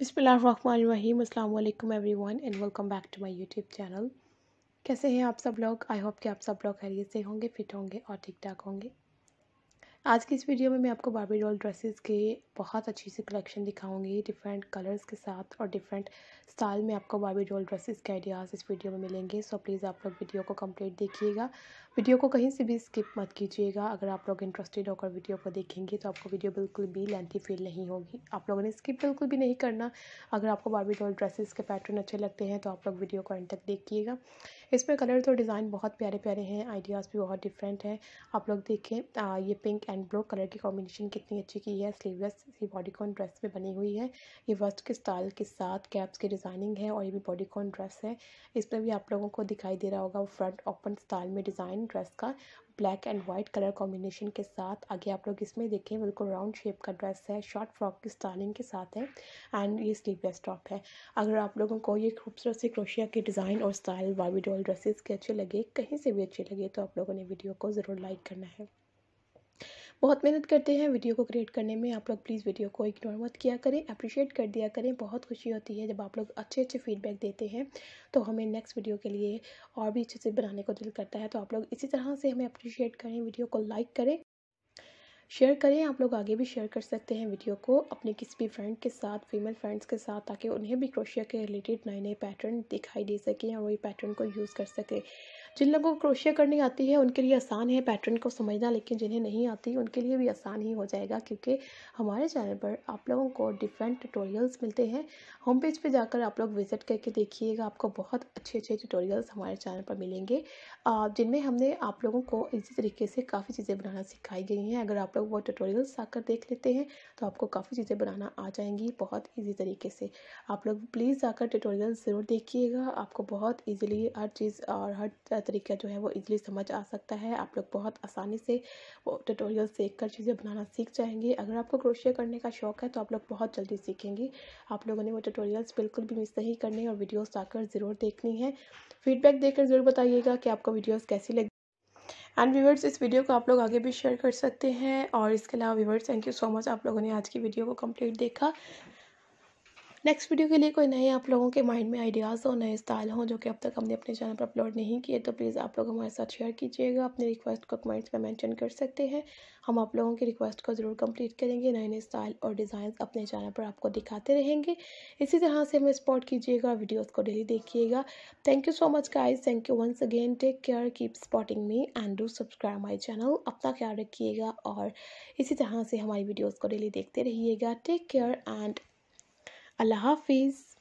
बिस्मिल्लाहिर्रहमानिर्रहीम। अस्सलाम वालेकुम everyone and welcome back to my YouTube channel. कैसे हैं आप सब लोग? आई होप कि आप सब लोग खैरियत से होंगे, फिट होंगे और ठीक ठाक होंगे। आज की इस वीडियो में मैं आपको बार्बी डॉल ड्रेसेस के बहुत अच्छी सी कलेक्शन दिखाऊंगी, डिफरेंट कलर्स के साथ और डिफरेंट स्टाइल में आपको बार्बी डॉल ड्रेसेस के आइडियाज़ इस वीडियो में मिलेंगे। सो प्लीज़ आप लोग वीडियो को कंप्लीट देखिएगा, वीडियो को कहीं से भी स्किप मत कीजिएगा। अगर आप लोग इंटरेस्टेड होकर वीडियो को देखेंगे तो आपको वीडियो बिल्कुल भी लेंथी फील नहीं होगी। आप लोगों ने स्किप बिल्कुल भी नहीं करना। अगर आपको बार्बी डॉल ड्रेसेस के पैटर्न अच्छे लगते हैं तो आप लोग वीडियो को एंड तक देखिएगा। इसमें कलर्स और डिज़ाइन बहुत प्यारे प्यारे हैं, आइडियाज़ भी बहुत डिफरेंट हैं। आप लोग देखें, ये पिंक एंड ब्लू कलर की कॉम्बिनेशन कितनी अच्छी की है। स्लीवलेस ये बॉडीकॉन ड्रेस में बनी हुई है। ये वेस्ट के स्टाइल के साथ कैप्स की डिज़ाइनिंग है और ये भी बॉडीकॉन ड्रेस है। इसमें भी आप लोगों को दिखाई दे रहा होगा फ्रंट ओपन स्टाइल में डिज़ाइन ड्रेस का, black and white colour combination के साथ। आगे आप लोग इसमें देखें, बिल्कुल राउंड शेप का ड्रेस है, शॉर्ट फ्रॉक की स्टाइलिंग के साथ है एंड ये स्लीवलेस टॉप है। अगर आप लोगों को ये खूबसूरत से क्रोशिया के डिज़ाइन और स्टाइल बार्बी डॉल ड्रेसेस के अच्छे लगे, कहीं से भी अच्छे लगे, तो आप लोगों ने वीडियो को ज़रूर लाइक करना है। बहुत मेहनत करते हैं वीडियो को क्रिएट करने में, आप लोग प्लीज़ वीडियो को इग्नोर मत किया करें, अप्रिशिएट कर दिया करें। बहुत खुशी होती है जब आप लोग अच्छे अच्छे फीडबैक देते हैं, तो हमें नेक्स्ट वीडियो के लिए और भी अच्छे से बनाने को दिल करता है। तो आप लोग इसी तरह से हमें अप्रिशिएट करें, वीडियो को लाइक करें, शेयर करें। आप लोग आगे भी शेयर कर सकते हैं वीडियो को अपने किसी भी फ्रेंड के साथ, फीमेल फ्रेंड्स के साथ, ताकि उन्हें भी क्रोशिया के रिलेटेड नए नए पैटर्न दिखाई दे सकें और वही पैटर्न को यूज़ कर सकें। जिन लोगों को क्रोशिया करनी आती है उनके लिए आसान है पैटर्न को समझना, लेकिन जिन्हें नहीं आती उनके लिए भी आसान ही हो जाएगा, क्योंकि हमारे चैनल पर आप लोगों को डिफरेंट ट्यूटोरियल्स मिलते हैं। होम पेज पर जाकर आप लोग विज़िट करके देखिएगा, आपको बहुत अच्छे अच्छे ट्यूटोरियल्स हमारे चैनल पर मिलेंगे, जिनमें हमने आप लोगों को इसी तरीके से काफ़ी चीज़ें बनाना सिखाई गई हैं। अगर आप लोग वो ट्यूटोरियल्स आकर देख लेते हैं तो आपको काफ़ी चीज़ें बनाना आ जाएंगी बहुत इजी तरीके से। आप लोग प्लीज़ आकर ट्यूटोरियल्स ज़रूर देखिएगा, आपको बहुत इजीली हर चीज़ और हर तरीका जो है वो इजीली समझ आ सकता है। आप लोग बहुत आसानी से वो ट्यूटोरियल्स देखकर चीज़ें बनाना सीख जाएंगे। अगर आपको क्रोशिया करने का शौक़ है तो आप लोग बहुत जल्दी सीखेंगे। आप लोगों ने वो ट्यूटोरियल्स बिल्कुल भी मिस नहीं करनी और वीडियोज़ आकर ज़रूर देखनी है। फीडबैक देकर ज़रूर बताइएगा कि आपको वीडियोज़ कैसी लगी। एंड व्यूअर्स, इस वीडियो को आप लोग आगे भी शेयर कर सकते हैं। और इसके अलावा viewers, thank you so much, आप लोगों ने आज की वीडियो को कंप्लीट देखा। नेक्स्ट वीडियो के लिए कोई नए आप लोगों के माइंड में आइडियाज़ हो, नए स्टाइल हो, जो कि अब तक हमने अपने चैनल पर अपलोड नहीं किए, तो प्लीज़ आप लोग हमारे साथ शेयर कीजिएगा। अपने रिक्वेस्ट को कमेंट्स में मेंशन कर सकते हैं, हम आप लोगों की रिक्वेस्ट को ज़रूर कंप्लीट करेंगे। नए नए स्टाइल और डिज़ाइन अपने चैनल पर आपको दिखाते रहेंगे। इसी तरह से हमें सपोर्ट कीजिएगा, वीडियोज़ को डेली देखिएगा। Thank you so much guys, thank you once again. Take care, keep supporting me and do subscribe my channel. अपना ख्याल रखिएगा और इसी तरह से हमारी वीडियोज़ को डेली देखते रहिएगा। टेक केयर एंड अल्लाह हाफिज़।